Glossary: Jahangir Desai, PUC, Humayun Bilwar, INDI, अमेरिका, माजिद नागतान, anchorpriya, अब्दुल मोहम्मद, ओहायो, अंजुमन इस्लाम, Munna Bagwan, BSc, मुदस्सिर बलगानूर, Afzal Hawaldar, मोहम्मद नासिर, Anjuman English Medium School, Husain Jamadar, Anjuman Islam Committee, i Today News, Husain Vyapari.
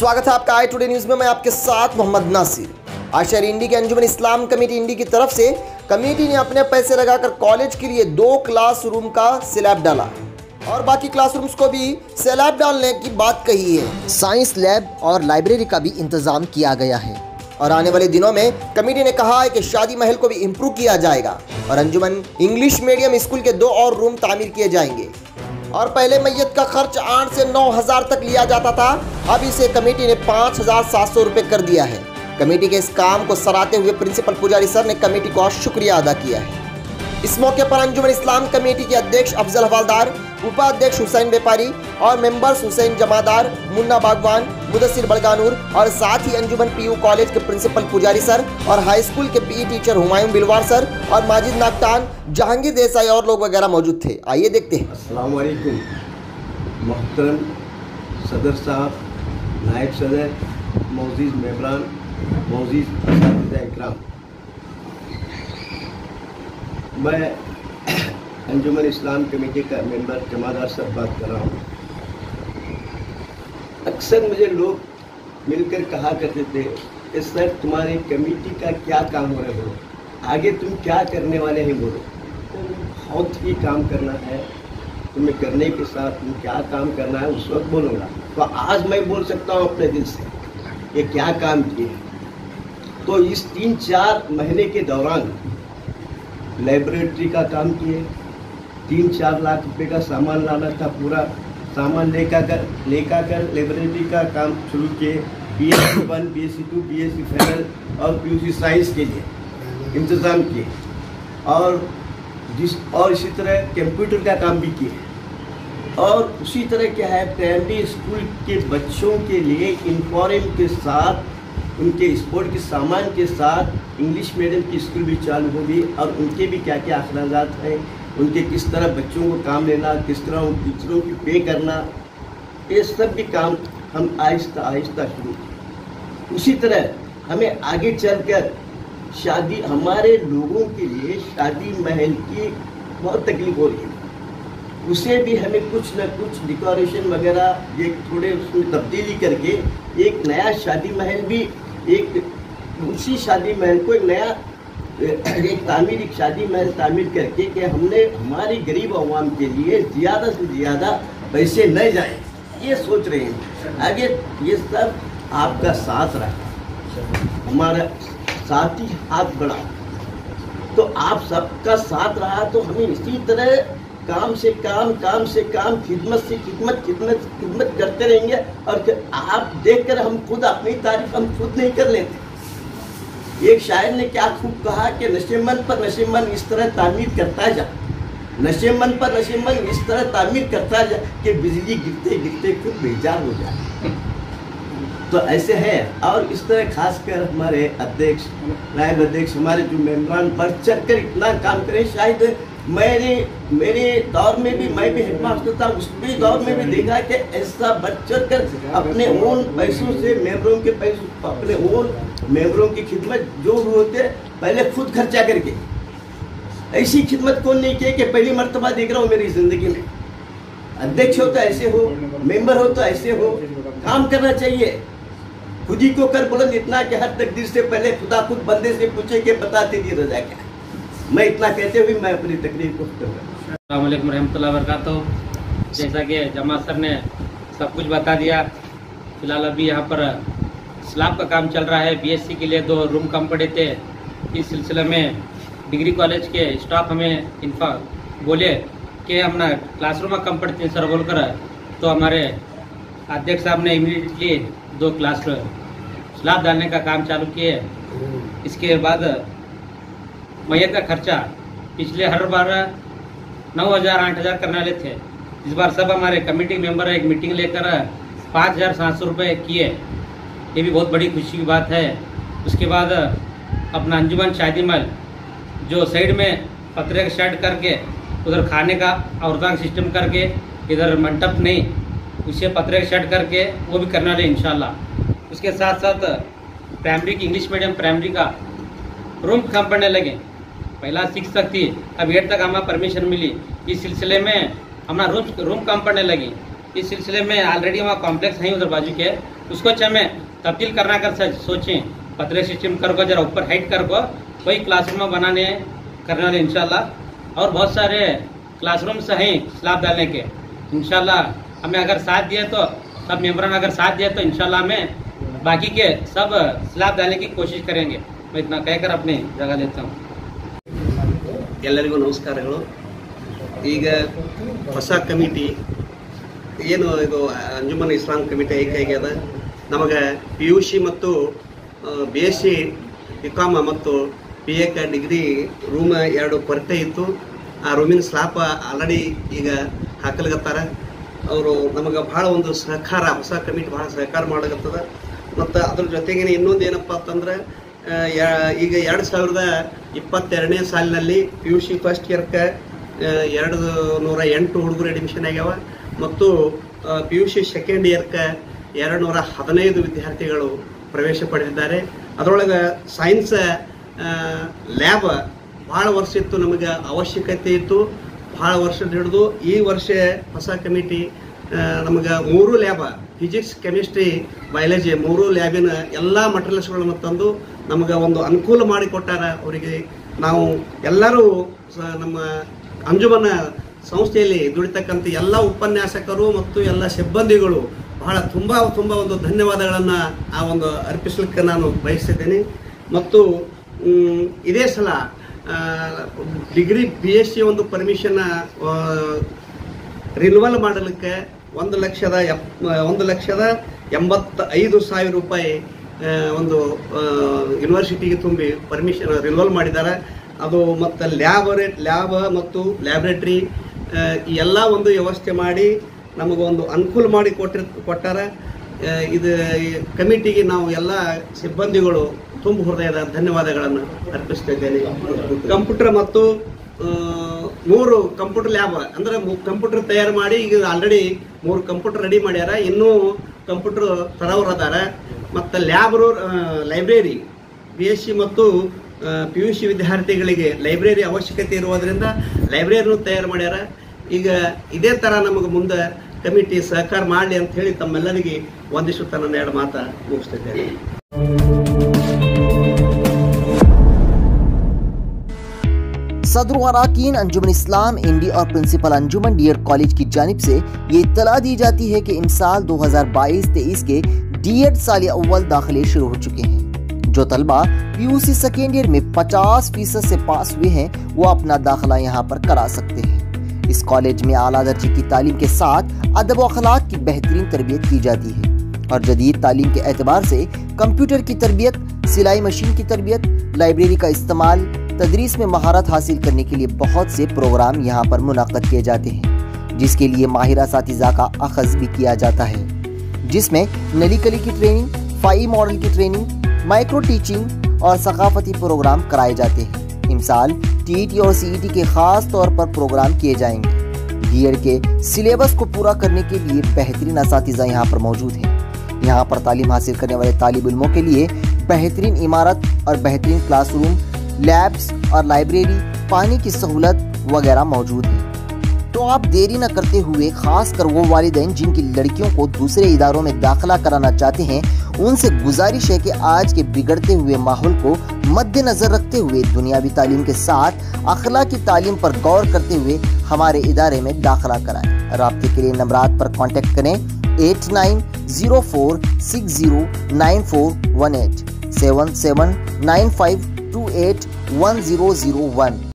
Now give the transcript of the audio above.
स्वागत है आपका आई टुडे न्यूज़ में। मैं आपके साथ मोहम्मद नासिर। आज शहर इंडी के अंजुमन इस्लाम कमेटी इंडी की तरफ से कमेटी ने अपने पैसे लगाकर कॉलेज के लिए 2 क्लासरूम का स्लैब डाला और बाकी क्लासरूम्स को भी स्लैब डालने की बात कही है। साइंस लैब और लाइब्रेरी का भी इंतजाम किया गया है और आने वाले दिनों में कमेटी ने कहा है कि शादी महल को भी इम्प्रूव किया जाएगा और अंजुमन इंग्लिश मीडियम स्कूल के 2 और रूम तामीर किए जाएंगे। और पहले मैयत का खर्च 8 से 9 हज़ार तक लिया जाता था, अब इसे कमेटी ने 5,700 रुपये कर दिया है। कमेटी के इस काम को सराहते हुए प्रिंसिपल पुजारी सर ने कमेटी का शुक्रिया अदा किया है। इस मौके पर अंजुमन इस्लाम कमेटी के अध्यक्ष अफजल हवालदार, उपाध्यक्ष हुसैन व्यापारी और मेंबर्स हुसैन जमादार, मुन्ना बागवान, मुदस्सिर बलगानूर और साथ ही अंजुमन पीयू कॉलेज के प्रिंसिपल पुजारी सर और हाई स्कूल के PE teacher Humayun Bilwar sir और माजिद नागतान, जहांगीर देसाई और लोग वगैरह मौजूद थे। आइए देखते हैं। अस्सलाम वालेकुम मोहतरम सदर साहब, नायब सदर, मौजूद मेंबरान, मौजूद असातिज़ा इकराम। मैं अंजुमन इस्लाम कमेटी का मेंबर जमादार साहब बात कर रहा हूँ। अक्सर मुझे लोग मिलकर कहा करते थे कि सर तुम्हारे कमेटी का क्या काम हो रहा है, बोलो आगे तुम क्या करने वाले हैं, बोलो। तो बहुत ही काम करना है, तुम्हें करने के साथ तुम क्या काम करना है उस वक्त बोलूँगा। तो आज मैं बोल सकता हूँ अपने दिल से ये क्या काम किए। तो इस 3-4 महीने के दौरान लाइब्रेटरी का काम किए, 3-4 लाख रुपए का सामान लाना था, पूरा सामान लेकर लाइब्रेटरी का काम शुरू किए। BSc 1, BSc 2, BSc फाइनल और PUC साइंस के लिए इंतज़ाम किए और इसी तरह कंप्यूटर का काम भी किए। और उसी तरह क्या है, प्राइमरी स्कूल के बच्चों के लिए यूनिफॉर्म के साथ, उनके स्पोर्ट के सामान के साथ इंग्लिश मीडियम की स्कूल भी चालू होगी और उनके भी क्या क्या अखराजात हैं, उनके किस तरह बच्चों को काम लेना, किस तरह उन टीचरों की पे करना, ये सब भी काम हम आहिस्ता आहिस्ता शुरू किए। उसी तरह हमें आगे चलकर शादी, हमारे लोगों के लिए शादी महल की बहुत तकलीफ हो रही है, उसे भी हमें कुछ न कुछ डेकोरेशन वगैरह ये थोड़े उसमें तब्दीली करके एक नया शादी महल भी, एक उसी शादी महल को एक नया एक शादी महल तामीर करके कि हमने हमारी गरीब आवाम के लिए ज़्यादा से ज़्यादा पैसे न जाए, ये सोच रहे हैं। आगे ये सब आपका साथ रहा, हमारा साथ ही हाथ बढ़ा, तो आप सबका साथ रहा, तो हमें इसी तरह काम से काम, खिदमत से खिदमत, खिदमत खिदमत करते रहेंगे। और आप देखकर हम खुद अपनी तारीफ हम खुद नहीं कर लेते। एक शायर ने क्या खूब कहा कि नशेमन पर नशेमन इस तरह तामीर करता जा, नशेमन पर नशेमन इस तरह तामीर करता जा कि बिजली गिरते गिरते खुद बेजार हो जाए। तो ऐसे है। और इस तरह खासकर हमारे अध्यक्ष, नायब अध्यक्ष, हमारे जो मेम्बरान बढ़ चढ़ कर इतना काम करें। शायद मेरे दौर में भी, मैं भी हेडमास्टर था, उस भी दौर में भी देखा कि ऐसा बढ़ चढ़ कर अपने ओन पैसों से मेम्बरों के पैसों, अपने ओन मेम्बरों की खिदमत जो भी होते पहले खुद खर्चा करके, ऐसी खिदमत कौन नहीं किया कि पहली मरतबा देख रहा हूँ मेरी ज़िंदगी में। अध्यक्ष हो तो ऐसे हो, मेम्बर हो तो ऐसे हो, काम करना चाहिए। खुद ही को कर बुलंद इतना कि हर तकदीर से पहले खुदा खुद बंदे से पूछे कि बता तेरी रजा क्या है। मैं इतना कहते हुए मैं अपनी तकरीर को खत्म करूंगा। अस्सलाम वालेकुम रहमतुल्लाहि वबरकातुहू। जैसा कि जमात सर ने सब कुछ बता दिया, फिलहाल अभी यहाँ पर स्लैब का काम चल रहा है। बीएससी के लिए 2 रूम कम पड़े थे, इस सिलसिले में डिग्री कॉलेज के स्टाफ हमें बोले कि हम ना क्लासरूम कम पड़ते हैं सर बोलकर, तो हमारे अध्यक्ष साहब ने इमीडिएटली 2 क्लासरूम स्लैब डालने का काम चालू किए। इसके बाद मैयत का खर्चा पिछले हर बार 9,000, 8,000 करने वाले थे, इस बार सब हमारे कमेटी मेंबर एक मीटिंग लेकर 5,700 रुपये किए। ये भी बहुत बड़ी खुशी की बात है। उसके बाद अपना अंजुमन शादी महल जो साइड में पतरे का शेड करके उधर खाने का औरदान सिस्टम करके, इधर मंडप नहीं उसे पतरे का शेड करके वो भी करने वाले इंशाल्लाह। उसके साथ साथ प्राइमरी की इंग्लिश मीडियम प्राइमरी का रूम कम पड़ने लगे, पहला 6 तक थी, अब 8 तक हमें परमिशन मिली। इस सिलसिले में हमारा रूम कम पड़ने लगी। इस सिलसिले में ऑलरेडी हमारा कॉम्प्लेक्स नहीं उधर बाजू के, उसको चाहे मैं तब्दील करना कर सोचें पतले सिस्टम कर को जरा ऊपर हाइट कर को वही क्लासरूम बनाने करने वाले इंशाल्लाह। और बहुत सारे क्लासरूम से हैं स्लाब डालने के इंशाल्लाह, हमें अगर साथ दिया तो सब मेम्बरान अगर साथ दिया तो इंशाल्लाह हमें बाकी के सब स्लाब डालने की कोशिश करेंगे। मैं इतना कहकर अपनी जगह लेता हूँ। एलू नमस्कार। कमिटी ऐन अंजुमन इस्लाम कमिटी ऐके नमगे P U C B S C become B A degree room एरू कोरते आ रूमिन स्लाप आलरेडी हाकलगत्तार और नमगे भाला सहकार होस कमिटी भाला सहकार मत अद्र जो इनप अंतर्रे 2022 ಸಾಲಿನಲ್ಲಿ ಪಿಯುಸಿ ಫಸ್ಟ್ ಇಯರ್ ಕ 208 ಹುಡುಗರು ಅಡ್ಮಿಷನ್ ಆಗ್ಯಾವ ಮತ್ತು ಪಿಯುಸಿ ಸೆಕೆಂಡ್ ಇಯರ್ ಕ 215 ವಿದ್ಯಾರ್ಥಿಗಳು ಪ್ರವೇಶ ಪಡೆದಿದ್ದಾರೆ। ಅದರೊಳಗೆ ಸೈನ್ಸ್ ಲ್ಯಾಬ್ ಬಹಳ ವರ್ಷ ಇತ್ತು, ನಮಗೆ ಅವಶ್ಯಕತೆ ಇತ್ತು ಬಹಳ ವರ್ಷದಿಂದ ಹಿಡಿದು ಈ ವರ್ಷ ಹೊಸ ಕಮಿಟಿ ನಮಗೆ ಮೂರು ಲ್ಯಾಬ್ ಫಿಸಿಕ್ಸ್ ಕೆಮಿಸ್ಟ್ರಿ ಬಯಾಲಜಿ ಮೂರು ಲ್ಯಾಬಿನ ಎಲ್ಲ ಮಟೀರಿಯಲ್ಸ್ಗಳನ್ನು ತಂದು ನಮಗೆ ಒಂದು ಅನುಕೂಲ ಮಾಡಿಕೊಟ್ಟಾರ। ಅವರಿಗೆ ನಾವು ಎಲ್ಲರೂ ನಮ್ಮ ಅಂಜುಮನ ಸಂಸ್ಥೆಯಲ್ಲಿ ದುಡಿತಕ್ಕಂಥ ಎಲ್ಲ ಉಪನ್ಯಾಸಕರು ಮತ್ತು ಎಲ್ಲ ಸಿಬ್ಬಂದಿಗಳು ಬಹಳ ತುಂಬ ಒಂದು ಧನ್ಯವಾದಗಳನ್ನು ಆ ಒಂದು ಅರ್ಪಿಸಲಿಕ್ಕೆ ನಾನು ಬಯಸಿದ್ದೇನೆ। ಮತ್ತು ಇದೇ ಸಲ ಡಿಗ್ರಿ ಬಿ ಎಸ್ ಸಿ ಒಂದು ಪರ್ಮಿಷನ್ ರಿನ್ಯೂವಲ್ ಮಾಡಲಿಕ್ಕೆ 1,85,000 ರೂಪಾಯಿ ಒಂದು ಯೂನಿವರ್ಸಿಟಿಗೆ ತುಂಬಿ ಪರ್ಮಿಷನ್ ರಿನ್ಯೂವಲ್ ಮಾಡಿದ್ದಾರೆ। ಅದು ಮತ್ತು ಲ್ಯಾಬ್ ಮತ್ತು ಲ್ಯಾಬ್ರೇಟ್ರಿ ಈ ಎಲ್ಲ ಒಂದು ವ್ಯವಸ್ಥೆ ಮಾಡಿ ನಮಗೊಂದು ಅನುಕೂಲ ಮಾಡಿ ಕೊಟ್ಟಾರೆ। ಇದು ಕಮಿಟಿಗೆ ನಾವು ಎಲ್ಲ ಸಿಬ್ಬಂದಿಗಳು ತುಂಬ ಹೃದಯದ ಧನ್ಯವಾದಗಳನ್ನು ಅರ್ಪಿಸ್ತಾ ಇದ್ದೇನೆ। ಕಂಪ್ಯೂಟರ್ ಮತ್ತು ಮೂರು ಕಂಪ್ಯೂಟರ್ ಲ್ಯಾಬ್ ಅಂದರೆ ಕಂಪ್ಯೂಟರ್ ತಯಾರು ಮಾಡಿ ಈಗ ಆಲ್ರೆಡಿ ಮೂರು ಕಂಪ್ಯೂಟರ್ ರೆಡಿ ಮಾಡ್ಯಾರ, ಇನ್ನೂ ಕಂಪ್ಯೂಟರ್ ತರವ್ರು ಅದಾರ। ಮತ್ತು ಲೈಬ್ರರಿ ಬಿ ಎಸ್ ಸಿ ಮತ್ತು ಪಿ ಯು ಸಿ ವಿದ್ಯಾರ್ಥಿಗಳಿಗೆ ಲೈಬ್ರರಿ ಅವಶ್ಯಕತೆ ಇರುವುದರಿಂದ ಲೈಬ್ರರಿನೂ ತಯಾರು ಮಾಡ್ಯಾರ। ಈಗ ಇದೇ ಥರ ನಮಗೆ ಮುಂದೆ ಕಮಿಟಿ ಸಹಕಾರ ಮಾಡಲಿ ಅಂತ ಹೇಳಿ ತಮ್ಮೆಲ್ಲರಿಗೆ ಒಂದಿಷ್ಟು ನನ್ನ ಎರಡು ಮಾತು ಮುಗಿಸ್ತಿದ್ದೇನೆ। सदर अरकान अंजुमन इस्लाम इंडी और principal Anjuman D Ed college की जानिब से ये इतला दी जाती है कि इमसाल 2022-23 के डी एड साल अव्वल दाखिले शुरू हो चुके हैं। जो तलबा P U C second year में 50% से पास हुए हैं वो अपना दाखिला यहाँ पर करा सकते हैं। इस कॉलेज में आला दर्जे की तालीम के साथ अदब व अखलाक की बेहतरीन तरबियत की जाती है और जदीद तालीम के एतबार से कंप्यूटर की तरबियत, सिलाई मशीन की तरबियत, लाइब्रेरी का इस्तेमाल, तदरीस में महारत हासिल करने के लिए बहुत से प्रोग्राम यहाँ पर मुनाक़द किए जाते हैं, जिसके लिए माहिर असातिज़ा का अखज़ भी किया जाता है, जिसमें नलीकली की ट्रेनिंग, फाई मॉडल की ट्रेनिंग, माइक्रो टीचिंग और सकाफती प्रोग्राम कराए जाते हैं। इमसाल टीईटी और सीईटी के ख़ास तौर पर प्रोग्राम किए जाएंगे। डीएड के सिलेबस को पूरा करने के लिए बेहतरीन असातिज़ा यहाँ पर मौजूद हैं। यहाँ पर तालीम हासिल करने वाले तालिब इल्मों के लिए बेहतरीन इमारत और बेहतरीन क्लासरूम, लैब्स और लाइब्रेरी, पानी की सहूलत वगैरह मौजूद है। तो आप देरी न करते हुए खासकर वो वालिदैन जिनकी लड़कियों को दूसरे इदारों में दाखिला कराना चाहते हैं उनसे गुजारिश है कि आज के बिगड़ते हुए माहौल को मद्देनज़र रखते हुए दुनियावी तालीम के साथ अखलाकी तालीम पर गौर करते हुए हमारे इदारे में दाखिला कराएँ। राब्ते के लिए नंबरात पर कॉन्टेक्ट करें 8904609418 7795281001।